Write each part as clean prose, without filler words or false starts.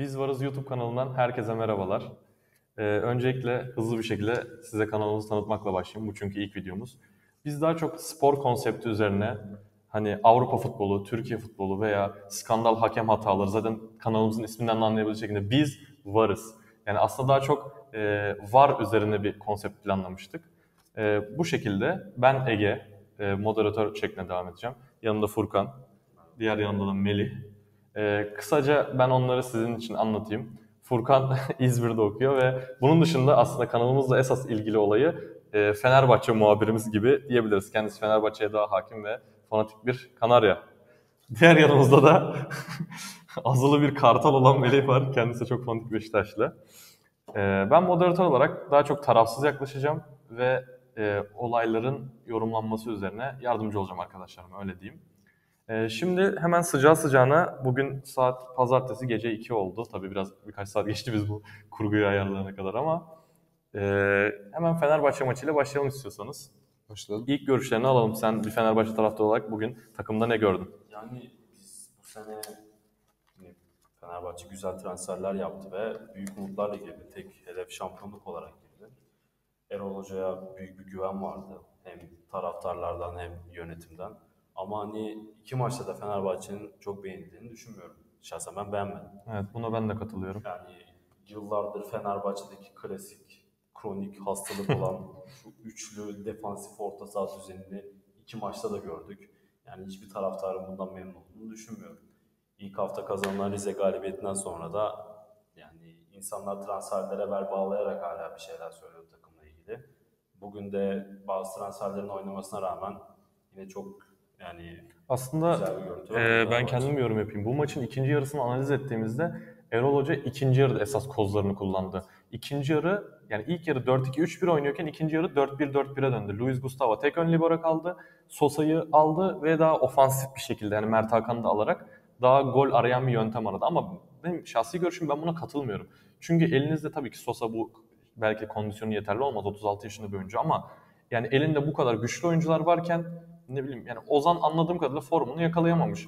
Biz Varız YouTube kanalından herkese merhabalar. Öncelikle hızlı bir şekilde size kanalımızı tanıtmakla başlayayım. Bu çünkü ilk videomuz. Biz daha çok spor konsepti üzerine hani Avrupa futbolu, Türkiye futbolu veya skandal hakem hataları, zaten kanalımızın isminden de anlayabileceği şekilde Biz Varız. Yani aslında daha çok var üzerine bir konsept planlamıştık. Bu şekilde ben Ege, moderatör şeklinde devam edeceğim. Yanımda Furkan, diğer yanımda da Melih. Kısaca ben onları sizin için anlatayım. Furkan İzmir'de okuyor ve bunun dışında aslında kanalımızla esas ilgili olayı Fenerbahçe muhabirimiz gibi diyebiliriz. Kendisi Fenerbahçe'ye daha hakim ve fanatik bir Kanarya. Diğer yanımızda da azılı bir kartal olan Melih var. Kendisi çok fanatik Beşiktaşlı. Ben moderatör olarak daha çok tarafsız yaklaşacağım ve olayların yorumlanması üzerine yardımcı olacağım arkadaşlarıma, öyle diyeyim. Şimdi hemen sıcağı sıcağına, bugün saat pazartesi gece 2 oldu. Tabii birkaç saat geçti biz bu kurguyu ayarlarına kadar ama hemen Fenerbahçe maçıyla başlayalım istiyorsanız. Başlayalım. İlk görüşlerini alalım. Sen bir Fenerbahçe taraftarı olarak bugün takımda ne gördün? Yani biz bu sene Fenerbahçe güzel transferler yaptı ve büyük umutlarla girdi. Hele şampiyonluk olarak girdi. Erol Hoca'ya büyük bir güven vardı. Hem taraftarlardan hem yönetimden. Ama hani iki maçta da Fenerbahçe'nin çok beğenildiğini düşünmüyorum. Şahsen ben beğenmedim. Evet, buna ben de katılıyorum. Yani yıllardır Fenerbahçe'deki klasik, kronik hastalık olan şu üçlü defansif orta saha düzenini iki maçta da gördük. Yani hiçbir taraftarın bundan memnun olduğunu düşünmüyorum. İlk hafta kazanılan Rize galibiyetinden sonra da yani insanlar transferlere bel bağlayarak hala bir şeyler söylüyor takımla ilgili. Bugün de bazı transferlerin oynamasına rağmen yine çok yani aslında ben kendim yorum yapayım. Bu maçın ikinci yarısını analiz ettiğimizde Erol Hoca ikinci yarıda esas kozlarını kullandı. İkinci yarı, yani ilk yarı 4-2-3-1 oynuyorken ikinci yarı 4-1-4-1'e döndü. Luis Gustavo tek ön libero kaldı. Sosa'yı aldı ve daha ofansif bir şekilde, yani Mert Hakan'ı da alarak daha gol arayan bir yöntem aradı. Ama benim şahsi görüşüm, ben buna katılmıyorum. Çünkü elinizde tabii ki Sosa, bu belki kondisyonu yeterli olmaz, 36 yaşında bir oyuncu, ama yani elinde bu kadar güçlü oyuncular varken ne bileyim yani Ozan anladığım kadarıyla formunu yakalayamamış.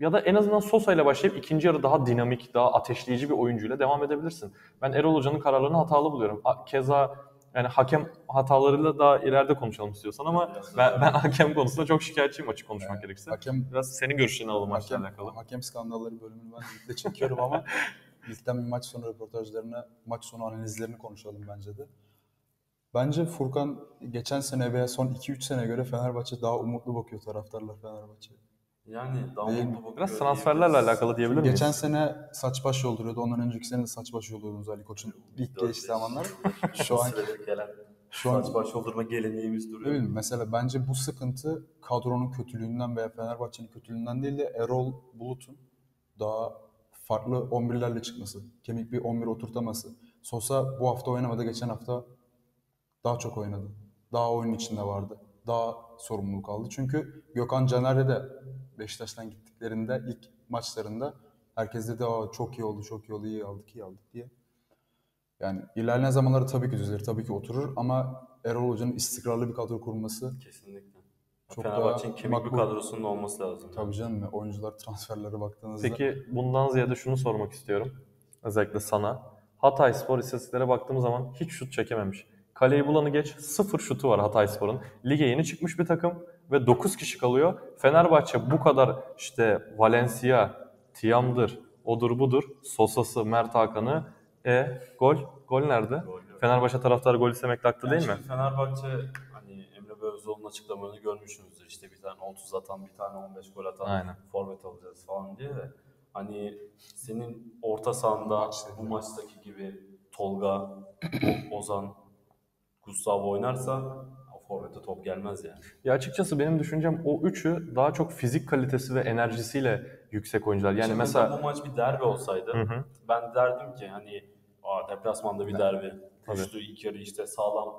Ya da en azından Sosa ile başlayıp ikinci yarı daha dinamik, daha ateşleyici bir oyuncuyla devam edebilirsin. Ben Erol Hoca'nın kararlarını hatalı buluyorum. Keza yani hakem hatalarıyla daha ileride konuşalım istiyorsan ama ben hakem konusunda çok şikayetçiyim açık konuşmak gerekirse. Hakem, biraz senin görüşlerini alalım maçla alakalı. Hakem skandalları bölümünü ben birlikte çekiyorum ama bizden bir maç sonu röportajlarını, maç sonu analizlerini konuşalım bence de. Bence Furkan geçen sene veya son 2-3 sene göre Fenerbahçe daha umutlu bakıyor, taraftarlar Fenerbahçe'ye. Yani daha umutlu bakıyor. Biraz transferlerle alakalı diyebilir miyiz? Geçen sene saç baş yolduruyordu. Ondan önceki sene de saç baş yolduruyordunuz Ali Koç'un ilk geçtiği zamanlar. Şu an saç baş yoldurma geleneğimiz duruyor. Değil mi? Mesela bence bu sıkıntı kadronun kötülüğünden veya Fenerbahçe'nin kötülüğünden değil de Erol Bulut'un daha farklı 11'lerle çıkması, kemik bir 11 oturtaması. Sosa bu hafta oynamadı, geçen hafta daha çok oynadı. Daha oyun içinde vardı. Daha sorumluluk aldı. Çünkü Gökhan Caner'le de Beşiktaş'tan gittiklerinde ilk maçlarında herkes dedi çok iyi oldu, çok iyi oldu, iyi aldık diye. Yani ilerleyen zamanları tabii ki düzelir, tabii ki oturur ama Erol Hoca'nın istikrarlı bir kadro kurması kesinlikle. Fenerbahçe'nin kemik bir kadrosunun olması lazım. Tabii canım, oyuncular transferlere baktığınızda. Peki bundan ziyade şunu sormak istiyorum. Özellikle sana. Hatayspor istatistiklere baktığımız zaman hiç şut çekememiş. Kaleyi bulanı geç, 0 şutu var Hatayspor'un. Lige yeni çıkmış bir takım ve 9 kişi kalıyor. Fenerbahçe bu kadar işte Valencia, Tiam'dır, odur budur, Sosa'sı, Mert Hakan'ı, gol nerede? Fenerbahçe taraftarı gol istemekte haklı yani değil mi? Fenerbahçe, hani Emre Belözoğlu'nun açıklamalarını görmüşsünüzdür. İşte bir tane 30 atan, bir tane 15 gol atan forvet alacağız falan diye de. Hani senin orta sahanda bu maçtaki gibi Tolga, Ozan, Gustavo oynarsa forvete top gelmez yani. Ya açıkçası benim düşüncem o üçü daha çok fizik kalitesi ve enerjisiyle yüksek oyuncular. Yani şimdi mesela bu maç bir derbi olsaydı ben derdim ki hani deplasmanda bir derbi. Güçlü ilk yarı işte sağlam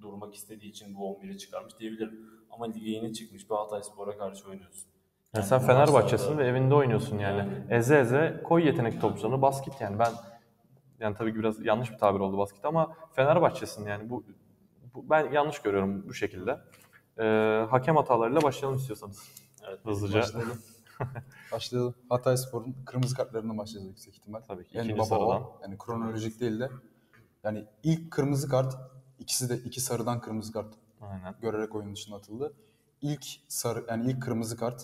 durmak istediği için bu 11'i çıkarmış diyebilirim. Ama lige yeni çıkmış bir Hatayspor'a karşı oynuyorsun. Yani sen Fenerbahçe'sin ve evinde oynuyorsun yani. Eze koy yetenekli topçularını, bas git yani. Yani tabii ki biraz yanlış bir tabir oldu basket ama Fenerbahçe'sin yani bu ben yanlış görüyorum bu şekilde. Hakem hatalarıyla başlayalım istiyorsanız. Evet, hızlıca. Başlayalım. Hatayspor'un kırmızı kartlarından başlayacağız yüksek ihtimal. Tabii ki. Yani baba, yani kronolojik değil de yani ilk kırmızı kart, ikisi de iki sarıdan kırmızı kart. Aynen. Görerek oyunun dışına atıldı. İlk sarı, yani ilk kırmızı kart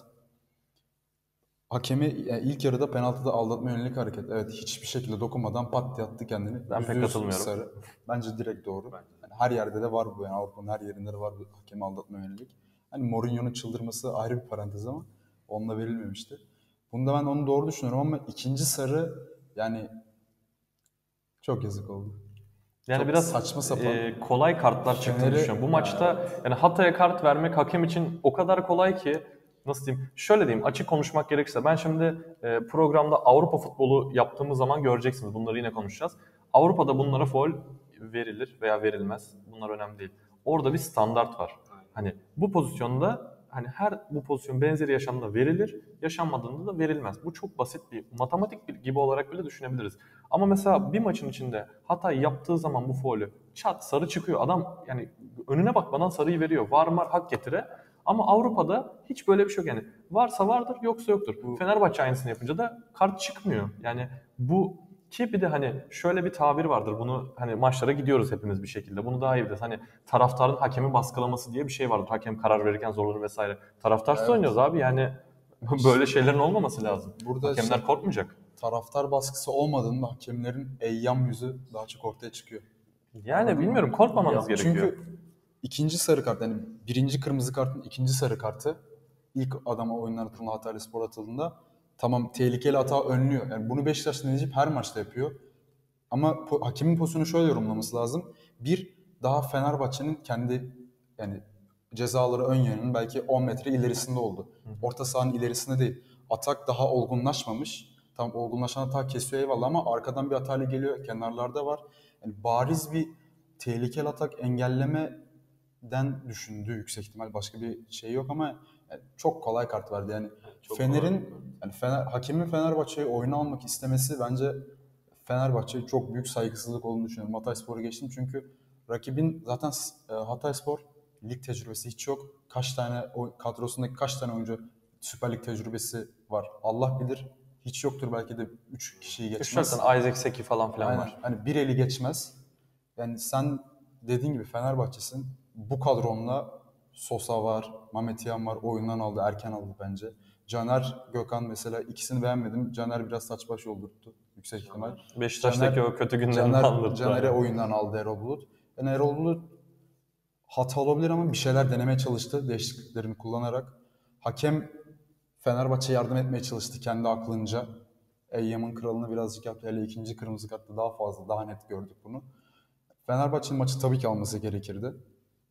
hakemi, yani ilk yarıda penaltıda aldatma yönelik hareket. Evet, hiçbir şekilde dokunmadan pat diye attı kendini. Ben pek katılmıyorum. Sarı. Bence direkt doğru. Yani her yerde de var bu, yani Avrupa'nın her yerinde de var bu hakemi aldatma yönelik. Hani Mourinho'nun çıldırması ayrı bir parantez ama onunla verilmemişti. Bunda ben onu doğru düşünüyorum ama ikinci sarı yani çok yazık oldu. Yani çok biraz saçma sapan. Kolay kartlar çıktığını düşünüyorum. Bu maçta yani Hatay'a kart vermek hakem için o kadar kolay ki, nasıl diyeyim? Şöyle diyeyim, açık konuşmak gerekirse ben şimdi programda Avrupa futbolu yaptığımız zaman göreceksiniz. Bunları yine konuşacağız. Avrupa'da bunlara faul verilir veya verilmez. Bunlar önemli değil. Orada bir standart var. Hani bu pozisyonda, hani her bu pozisyon benzeri yaşamda verilir, yaşanmadığında da verilmez. Bu çok basit bir matematik gibi olarak bile düşünebiliriz. Ama mesela bir maçın içinde hata yaptığı zaman bu faulü çat sarı çıkıyor. Adam yani önüne bakmadan sarıyı veriyor. Var hak getire. Ama Avrupa'da hiç böyle bir şey yok yani. Varsa vardır, yoksa yoktur. Bu... Fenerbahçe aynısını yapınca da kart çıkmıyor. Yani bu ki bir de hani şöyle bir tabir vardır. Bunu hani maçlara gidiyoruz hepimiz bir şekilde. Bunu daha iyi biliriz. Hani taraftarın hakemi baskılaması diye bir şey vardır. Hakem karar verirken zorlanır vesaire. Taraftarsız evet. Oynuyoruz abi yani böyle şeylerin olmaması lazım. Burada hakemler işte, korkmayacak. Taraftar baskısı olmadığında hakemlerin eyyam yüzü daha çok ortaya çıkıyor. Yani anladın, bilmiyorum, korkmamanız gerekiyor. Çünkü ikinci sarı kart, yani birinci kırmızı kartın ikinci sarı kartı ilk adama oyundan atıldığında, Hatayspor atıldığında tamam, tehlikeli hata önlüyor. Yani bunu Beşiktaş'ta deneyip her maçta yapıyor. Ama hakemin pozisyonu şöyle yorumlaması lazım. Bir, daha Fenerbahçe'nin kendi yani cezaları ön yönünün belki 10 metre ilerisinde oldu. Orta sahanın ilerisinde değil. Atak daha olgunlaşmamış. Tam olgunlaşan hata kesiyor eyvallah ama arkadan bir hatayla geliyor. Kenarlarda var. Yani bariz bir tehlikeli atak engellemeden düşündü yüksek ihtimal. Başka bir şey yok ama yani çok kolay kart verdi. Yani Fener'in, yani hakemin Fenerbahçe'yi oyuna almak istemesi bence Fenerbahçe'ye çok büyük saygısızlık olduğunu düşünüyorum. Hatayspor'u geçtim çünkü rakibin zaten Hatayspor lig tecrübesi hiç yok. Kaç tane kadrosundaki kaç tane oyuncu Süper Lig tecrübesi var? Allah bilir. Hiç yoktur belki de 3 kişiyi geçmez. Zaten Isaac Seki falan filan yani, var. Hani bir eli geçmez. Yani sen dediğin gibi Fenerbahçe'sin. Bu kadronla Sosa var, Mametian var. Oyundan aldı, erken aldı bence. Caner, Gökhan mesela ikisini beğenmedim. Caner biraz saç baş oldurttu yüksek ihtimal. Beşiktaş'taki Caner, o kötü günlerini anlattı. Caner'e oyundan aldı Erol Bulut. Yani Erol Bulut hata olabilir ama bir şeyler denemeye çalıştı değişikliklerini kullanarak. Hakem Fenerbahçe yardım etmeye çalıştı kendi aklınca. Eyyam'ın kralını birazcık yaptı. Hele ikinci kırmızı kartta daha fazla, daha net gördük bunu. Fenerbahçe'nin maçı tabii ki alması gerekirdi.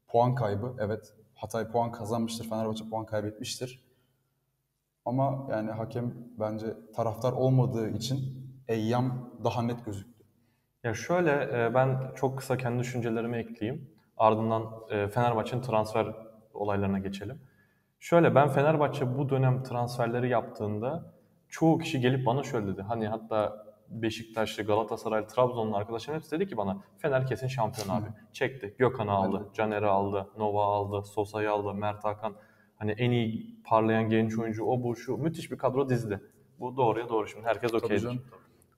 Puan kaybı, evet. Hatay puan kazanmıştır, Fenerbahçe puan kaybetmiştir. Ama yani hakem bence taraftar olmadığı için eyyam daha net gözüktü. Ya şöyle, ben çok kısa kendi düşüncelerimi ekleyeyim. Ardından Fenerbahçe'nin transfer olaylarına geçelim. Şöyle, ben Fenerbahçe bu dönem transferleri yaptığında çoğu kişi gelip bana şöyle dedi. Hani hatta Beşiktaşlı, Galatasaray, Trabzon'un arkadaşlarım hepsi dedi ki bana Fener kesin şampiyon abi. Çekti, Gökhan'ı aldı, evet. Caner'i aldı, Nova aldı, Sosa'yı aldı, Mert Hakan. Hani en iyi parlayan genç oyuncu o, bu, şu. Müthiş bir kadro dizdi. Bu doğruya doğru, şimdi herkes okeydir.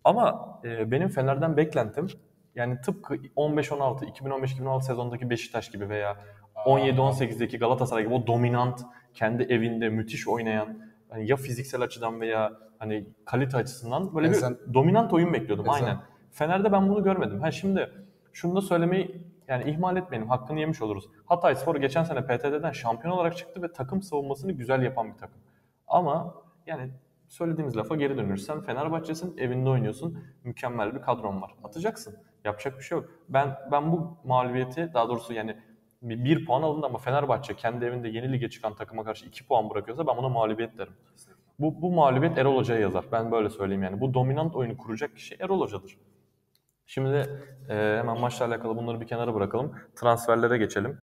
Ama benim Fener'den beklentim yani tıpkı 15-16, 2015-2016 sezondaki Beşiktaş gibi veya 17-18'deki Galatasaray gibi o dominant, kendi evinde müthiş oynayan, hani ya fiziksel açıdan veya hani kalite açısından böyle bir dominant oyun bekliyordum. Aynen. Fener'de ben bunu görmedim. Ha şimdi şunu da söylemeyi yani ihmal etmeyelim, hakkını yemiş oluruz. Hatayspor geçen sene PTT'den şampiyon olarak çıktı ve takım savunmasını güzel yapan bir takım. Ama yani söylediğimiz lafa geri dönüyoruz. Sen Fenerbahçe'sin, evinde oynuyorsun, mükemmel bir kadron var. Atacaksın. Yapacak bir şey yok. Ben bu mağlubiyeti, daha doğrusu yani 1 puan alındı ama Fenerbahçe kendi evinde yeni lige çıkan takıma karşı 2 puan bırakıyorsa ben buna mağlubiyet derim. Bu mağlubiyet Erol Hoca'ya yazar. Ben böyle söyleyeyim yani. Bu dominant oyunu kuracak kişi Erol Hoca'dır. Şimdi hemen maçla alakalı bunları bir kenara bırakalım. Transferlere geçelim.